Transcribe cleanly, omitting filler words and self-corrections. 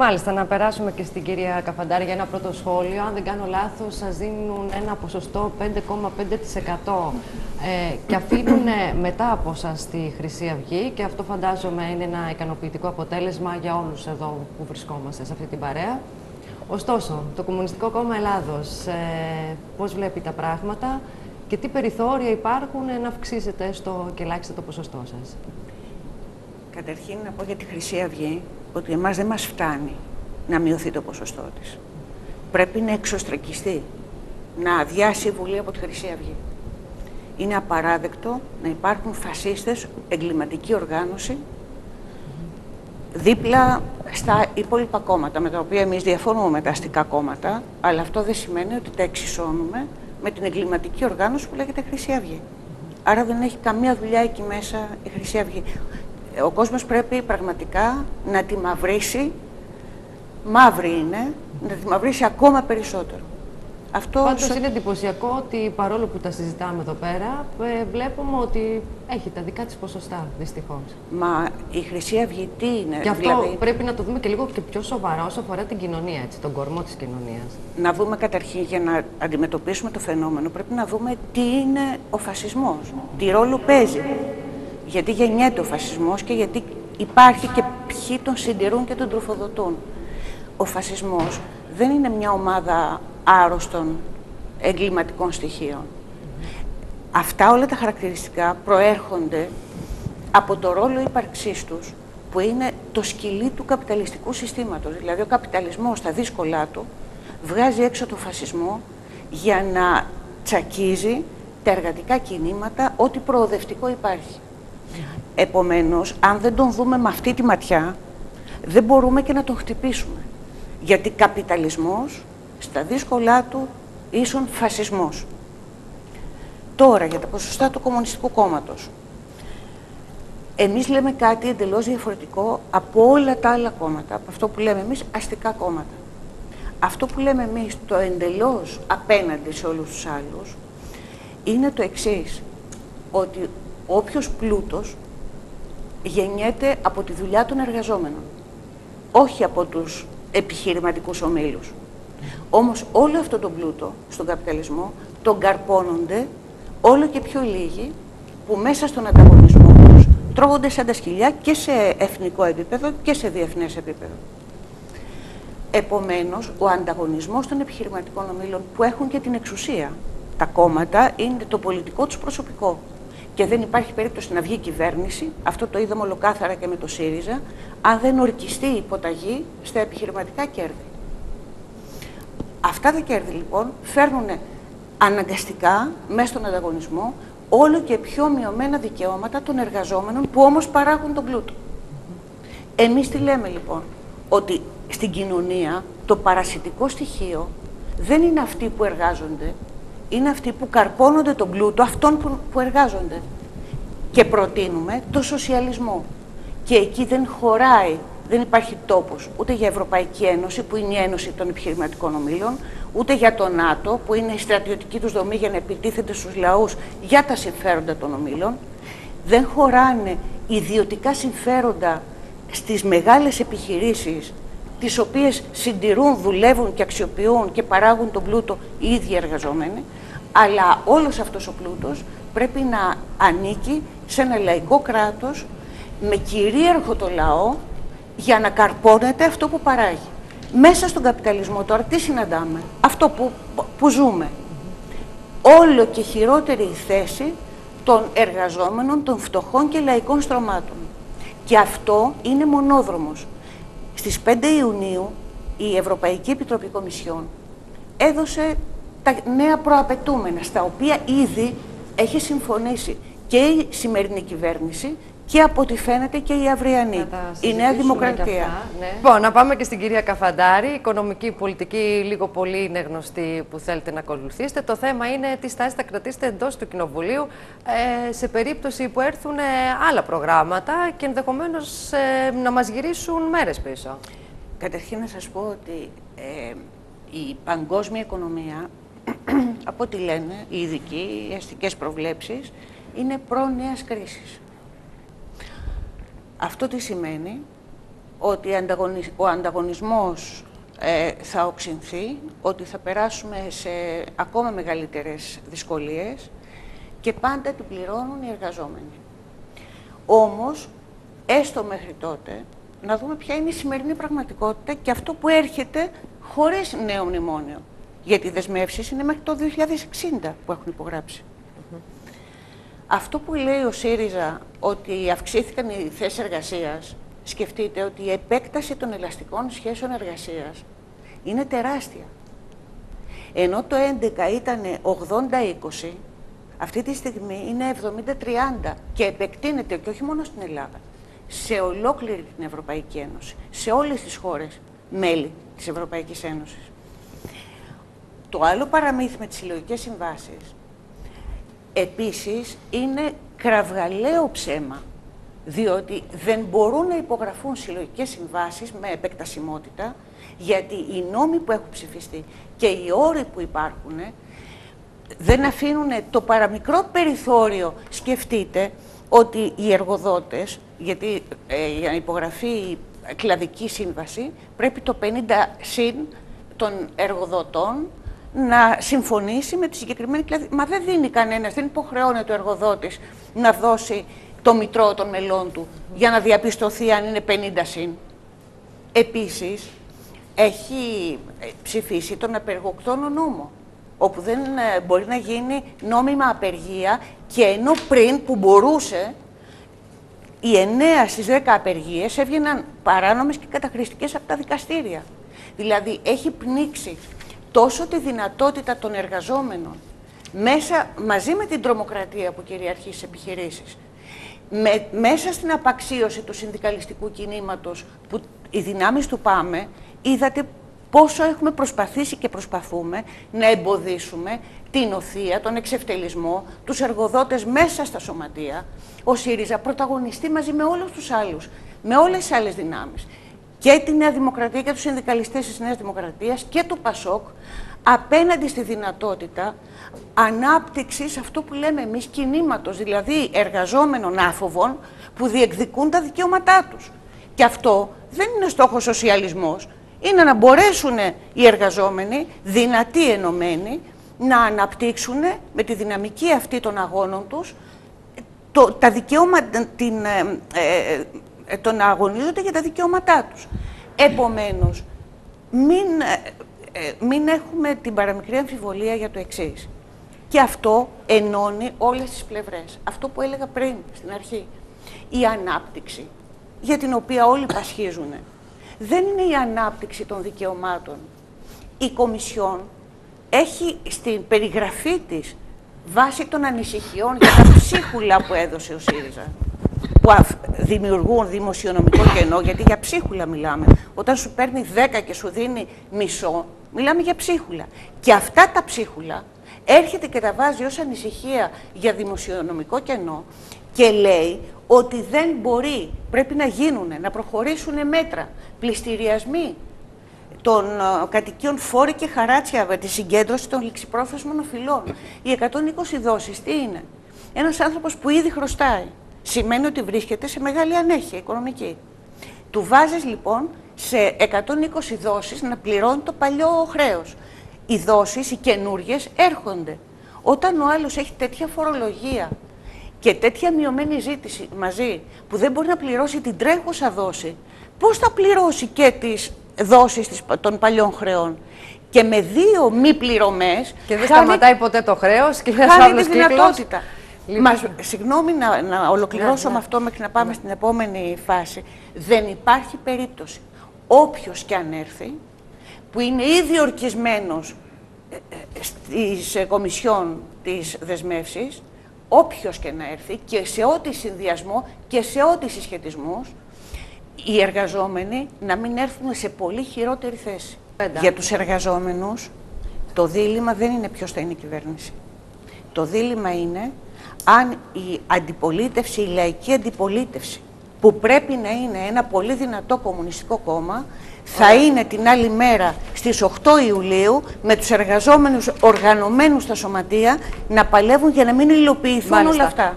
Μάλιστα, να περάσουμε και στην κυρία Καφαντάρη για ένα πρώτο σχόλιο. Αν δεν κάνω λάθος, σας δίνουν ένα ποσοστό 5,5% και αφήνουν μετά από σας τη Χρυσή Αυγή, και αυτό φαντάζομαι είναι ένα ικανοποιητικό αποτέλεσμα για όλους εδώ που βρισκόμαστε σε αυτή την παρέα. Ωστόσο, το Κομμουνιστικό Κόμμα Ελλάδος πώς βλέπει τα πράγματα και τι περιθώρια υπάρχουν να αυξήσετε και ελάχιστα το ποσοστό σας? Καταρχήν να πω για τη Χρυσή Αυγή ότι εμάς δεν μας φτάνει να μειωθεί το ποσοστό της. Πρέπει να εξωστρακιστεί, να αδειάσει η Βουλή από τη Χρυσή Αυγή. Είναι απαράδεκτο να υπάρχουν φασίστες, εγκληματική οργάνωση, δίπλα στα υπόλοιπα κόμματα, με τα οποία εμείς διαφωνούμε, με τα αστικά κόμματα, αλλά αυτό δεν σημαίνει ότι τα εξισώνουμε με την εγκληματική οργάνωση που λέγεται Χρυσή Αυγή. Άρα δεν έχει καμία δουλειά εκεί μέσα η Χρυσή Αυγή. Ο κόσμος πρέπει πραγματικά να τη μαυρίσει, μαύρη είναι, να τη μαυρίσει ακόμα περισσότερο. Αυτό πάντως είναι εντυπωσιακό ότι παρόλο που τα συζητάμε εδώ πέρα, βλέπουμε ότι έχει τα δικά της ποσοστά, δυστυχώς. Μα η Χρυσή Αυγή τι είναι? Και αυτό δηλαδή πρέπει να το δούμε και λίγο και πιο σοβαρά όσο αφορά την κοινωνία, έτσι, τον κορμό της κοινωνίας. Να δούμε καταρχήν, για να αντιμετωπίσουμε το φαινόμενο, πρέπει να δούμε τι είναι ο φασισμός, τι ρόλο παίζει. Γιατί γεννιέται ο φασισμός και γιατί υπάρχει και ποιοι τον συντηρούν και τον τροφοδοτούν. Ο φασισμός δεν είναι μια ομάδα άρρωστων εγκληματικών στοιχείων. Αυτά όλα τα χαρακτηριστικά προέρχονται από το ρόλο ύπαρξής τους, που είναι το σκυλί του καπιταλιστικού συστήματος. Δηλαδή ο καπιταλισμός στα δύσκολά του βγάζει έξω τον φασισμό για να τσακίζει τα εργατικά κινήματα, ό,τι προοδευτικό υπάρχει. Επομένως, αν δεν τον δούμε με αυτή τη ματιά, δεν μπορούμε και να τον χτυπήσουμε. Γιατί καπιταλισμός στα δύσκολά του ίσον φασισμός. Τώρα, για τα ποσοστά του Κομμουνιστικού Κόμματος. Εμείς λέμε κάτι εντελώς διαφορετικό από όλα τα άλλα κόμματα, από αυτό που λέμε εμείς αστικά κόμματα. Αυτό που λέμε εμείς το εντελώς απέναντι σε όλους τους άλλους είναι το εξής, ότι όποιος πλούτος γεννιέται από τη δουλειά των εργαζόμενων, όχι από τους επιχειρηματικούς ομίλους. Όμως όλο αυτό το πλούτο στον καπιταλισμό τον καρπώνονται όλο και πιο λίγοι, που μέσα στον ανταγωνισμό τους τρώγονται σαν τα σκυλιά και σε εθνικό επίπεδο και σε διεθνές επίπεδο. Επομένως, ο ανταγωνισμός των επιχειρηματικών ομίλων, που έχουν και την εξουσία, τα κόμματα είναι το πολιτικό τους προσωπικό. Και δεν υπάρχει περίπτωση να βγει κυβέρνηση, αυτό το είδαμε ολοκάθαρα και με το ΣΥΡΙΖΑ, αν δεν ορκιστεί η υποταγή στα επιχειρηματικά κέρδη. Αυτά τα κέρδη λοιπόν φέρνουν αναγκαστικά μέσα στον ανταγωνισμό όλο και πιο μειωμένα δικαιώματα των εργαζόμενων, που όμως παράγουν τον πλούτο. Εμείς τι λέμε λοιπόν? Ότι στην κοινωνία το παρασιτικό στοιχείο δεν είναι αυτοί που εργάζονται, είναι αυτοί που καρπώνονται τον πλούτο αυτών που εργάζονται. Και προτείνουμε το σοσιαλισμό. Και εκεί δεν χωράει, δεν υπάρχει τόπος ούτε για Ευρωπαϊκή Ένωση, που είναι η Ένωση των Επιχειρηματικών Ομίλων, ούτε για το ΝΑΤΟ, που είναι η στρατιωτική τους δομή για να επιτίθεται στους λαούς για τα συμφέροντα των ομίλων. Δεν χωράνε ιδιωτικά συμφέροντα στις μεγάλες επιχειρήσεις, τις οποίες συντηρούν, δουλεύουν και αξιοποιούν και παράγουν τον πλούτο οι ίδιοι εργαζόμενοι, αλλά όλος αυτός ο πλούτος πρέπει να ανήκει σε ένα λαϊκό κράτος με κυρίαρχο το λαό, για να καρπώνεται αυτό που παράγει. Μέσα στον καπιταλισμό τώρα τι συναντάμε? Αυτό που ζούμε. Όλο και χειρότερη η θέση των εργαζόμενων, των φτωχών και λαϊκών στρωμάτων. Και αυτό είναι μονόδρομος. Στις 5 Ιουνίου η Ευρωπαϊκή Επιτροπή Κομισιόν έδωσε τα νέα προαπαιτούμενα, στα οποία ήδη έχει συμφωνήσει και η σημερινή κυβέρνηση και από ό,τι φαίνεται και η αυριανή, η Νέα Δημοκρατία. Λοιπόν, ναι. Να πάμε και στην κυρία Καφαντάρη. Η οικονομική πολιτική λίγο πολύ είναι γνωστή, που θέλετε να ακολουθήσετε. Το θέμα είναι τι στάση θα κρατήσετε εντός του Κοινοβουλίου σε περίπτωση που έρθουν άλλα προγράμματα και ενδεχομένως να μας γυρίσουν μέρες πίσω. Καταρχήν να σας πω ότι η παγκόσμια οικονομία, από ό,τι λένε οι ειδικοί, οι αστικές προβλέψεις, είναι προ νέας κρίσης. Αυτό τι σημαίνει? ότι ο ανταγωνισμός θα οξυνθεί, ότι θα περάσουμε σε ακόμα μεγαλύτερες δυσκολίες και πάντα την πληρώνουν οι εργαζόμενοι. Όμως, έστω μέχρι τότε, να δούμε ποια είναι η σημερινή πραγματικότητα και αυτό που έρχεται χωρίς νέο μνημόνιο. Γιατί οι δεσμεύσεις είναι μέχρι το 2060 που έχουν υπογράψει. Αυτό που λέει ο ΣΥΡΙΖΑ ότι αυξήθηκαν οι θέσεις εργασίας, σκεφτείτε ότι η επέκταση των ελαστικών σχέσεων εργασίας είναι τεράστια. Ενώ το 2011 ήταν 80-20, αυτή τη στιγμή είναι 70-30 και επεκτείνεται και όχι μόνο στην Ελλάδα, σε ολόκληρη την Ευρωπαϊκή Ένωση, σε όλες τις χώρες μέλη της Ευρωπαϊκής Ένωσης. Το άλλο παραμύθι με τις συλλογικές συμβάσεις, επίσης, είναι κραυγαλαίο ψέμα, διότι δεν μπορούν να υπογραφούν συλλογικές συμβάσεις με επεκτασιμότητα, γιατί οι νόμοι που έχουν ψηφιστεί και οι όροι που υπάρχουν δεν αφήνουν το παραμικρό περιθώριο. Σκεφτείτε ότι οι εργοδότες, γιατί για να υπογραφεί κλαδική σύμβαση, πρέπει το 50% των εργοδοτών να συμφωνήσει με τη συγκεκριμένη κλαδική. Μα δεν δίνει κανένας, δεν υποχρεώνεται ο εργοδότης να δώσει το μητρό των μελών του για να διαπιστωθεί αν είναι 50 συν. Επίσης, έχει ψηφίσει τον απεργοκτόνο νόμο, όπου δεν μπορεί να γίνει νόμιμα απεργία, και ενώ πριν που μπορούσε, οι 9 στις 10 απεργίες έβγαιναν παράνομες και καταχρηστικές από τα δικαστήρια. Δηλαδή, έχει πνίξει τόσο τη δυνατότητα των εργαζόμενων, μέσα, μαζί με την τρομοκρατία που κυριαρχεί στις επιχειρήσεις, μέσα στην απαξίωση του συνδικαλιστικού κινήματος, που οι δυνάμεις του ΠΑΜΕ, είδατε πόσο έχουμε προσπαθήσει και προσπαθούμε να εμποδίσουμε την οθεία, τον εξευτελισμό, τους εργοδότες μέσα στα σωματεία. Ο ΣΥΡΙΖΑ πρωταγωνιστεί μαζί με όλους τους άλλους, με όλες τις άλλες δυνάμεις, και τη Νέα Δημοκρατία και τους συνδικαλιστές της Νέας Δημοκρατίας και του ΠΑΣΟΚ, απέναντι στη δυνατότητα ανάπτυξης αυτού που λέμε εμείς κινήματος, δηλαδή εργαζόμενων άφοβων που διεκδικούν τα δικαιώματά τους. Και αυτό δεν είναι στόχος σοσιαλισμός, είναι να μπορέσουν οι εργαζόμενοι, δυνατοί ενωμένοι, να αναπτύξουν με τη δυναμική αυτή των αγώνων τους τα δικαιώματα, το να αγωνίζονται για τα δικαιώματά τους. Επομένως, μην έχουμε την παραμικρή αμφιβολία για το εξής. Και αυτό ενώνει όλες τις πλευρές. Αυτό που έλεγα πριν, στην αρχή. Η ανάπτυξη, για την οποία όλοι πασχίζουν, δεν είναι η ανάπτυξη των δικαιωμάτων. Η Κομισιόν έχει στην περιγραφή της, βάσει των ανησυχιών για τα ψίχουλα που έδωσε ο ΣΥΡΙΖΑ, που δημιουργούν δημοσιονομικό κενό, γιατί για ψίχουλα μιλάμε. Όταν σου παίρνει 10 και σου δίνει μισό, μιλάμε για ψίχουλα. Και αυτά τα ψίχουλα έρχεται και τα βάζει ως ανησυχία για δημοσιονομικό κενό και λέει ότι δεν μπορεί, πρέπει να γίνουν, να προχωρήσουν μέτρα, πληστηριασμοί των κατοικίων, φόροι και χαράτσια με τη συγκέντρωση των ληξιπρόθεσμων οφειλών. Οι 120 δόσεις τι είναι? Ένας άνθρωπος που ήδη χρωστάει, σημαίνει ότι βρίσκεται σε μεγάλη ανέχεια οικονομική. Του βάζεις λοιπόν σε 120 δόσεις να πληρώνει το παλιό χρέος. Οι δόσεις, οι καινούργιες, έρχονται. Όταν ο άλλος έχει τέτοια φορολογία και τέτοια μειωμένη ζήτηση μαζί, που δεν μπορεί να πληρώσει την τρέχουσα δόση, πώς θα πληρώσει και τις δόσεις των παλιών χρεών? Και με 2 μη πληρωμές... Και δεν σταματάει ποτέ το χρέος και ένας άλλος κύκλος. Συγγνώμη να ολοκληρώσω με αυτό μέχρι να πάμε στην επόμενη φάση. Δεν υπάρχει περίπτωση, όποιος και αν έρθει, που είναι ήδη ορκισμένος στις Κομισιόν της Δεσμεύσης, όποιος και να έρθει και σε ό,τι συνδυασμό και σε ό,τι συσχετισμούς, οι εργαζόμενοι να μην έρθουν σε πολύ χειρότερη θέση. Για τους εργαζόμενους το δίλημμα δεν είναι ποιος θα είναι η κυβέρνηση. Το δίλημμα είναι αν η αντιπολίτευση, η λαϊκή αντιπολίτευση, που πρέπει να είναι ένα πολύ δυνατό κομμουνιστικό κόμμα, θα είναι την άλλη μέρα στις 8 Ιουλίου με τους εργαζόμενους οργανωμένους στα σωματεία να παλεύουν για να μην υλοποιηθούν όλα αυτά.